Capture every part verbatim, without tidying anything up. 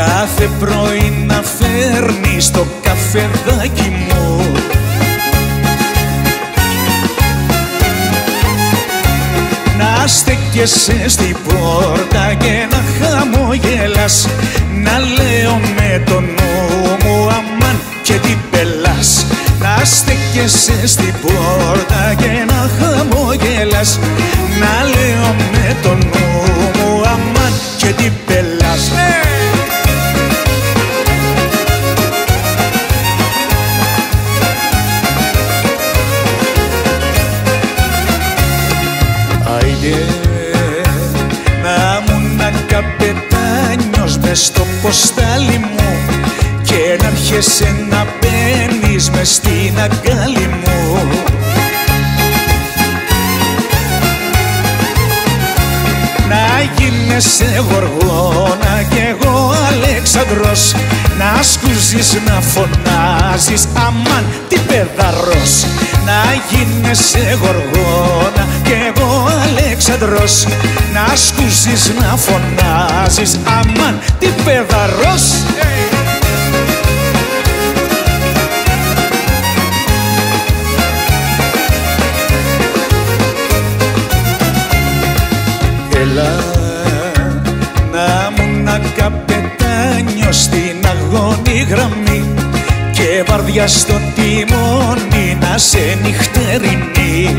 κάθε πρωί να φέρνεις το καφεδάκι μου. Να στέκεσαι στην πόρτα και να χαμογελάς, να λέω με το νου μου αμάν και την πελάς. Να στέκεσαι στην πόρτα και να χαμογελάς, να λέω με το νου μου αμάν και την πελάς. Να ήμουν καπετάνιος μες στο ποστάλι μου και να έρχεσαι να μπαίνεις μες στην αγκάλι μου. Να γίνεσαι γοργόνα κι εγώ Αλέξανδρος, να σκουζεις, να φωνάζεις αμάν τι παιδαρός. Να γίνεσαι γοργόνα κι εγώ Αλέξανδρος, να σκουζεις, να φωνάζεις αμάν τι παιδαρός. Έλα να μου να καπετάνιο στην αγώνη γραμμή και βάρδια στο τιμόνι να σε νυχτερινή.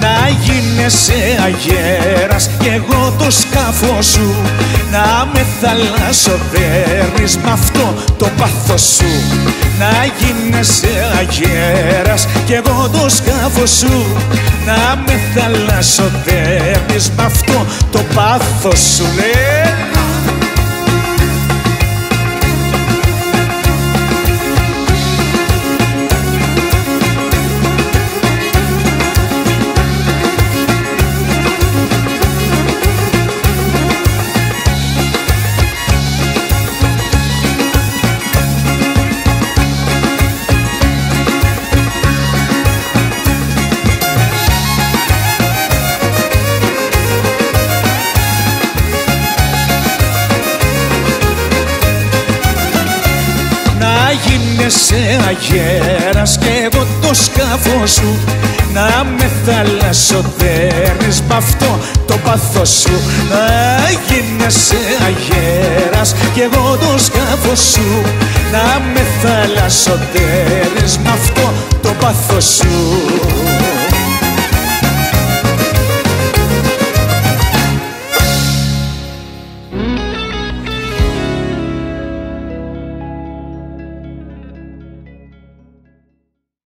Να γίνεσαι αγέρας κι εγώ το σκάφο σου, να με θαλασσοδέρνεις μ' αυτό το πάθος σου. Να γίνεσαι αγέρας κι εγώ το σκάφο σου, να με θαλασσοδέρνεις μ' αυτό το πάθος σου, λέει. Να γίνεσαι αγέρας κι εγώ το σκάφο σου, να με θαλασσοδέρνεις μ' αυτό το πάθος σου. Να γίνεσαι αγέρας κι εγώ το σκάφο σου, να με θαλασσοδέρνεις μ' αυτό το πάθος σου.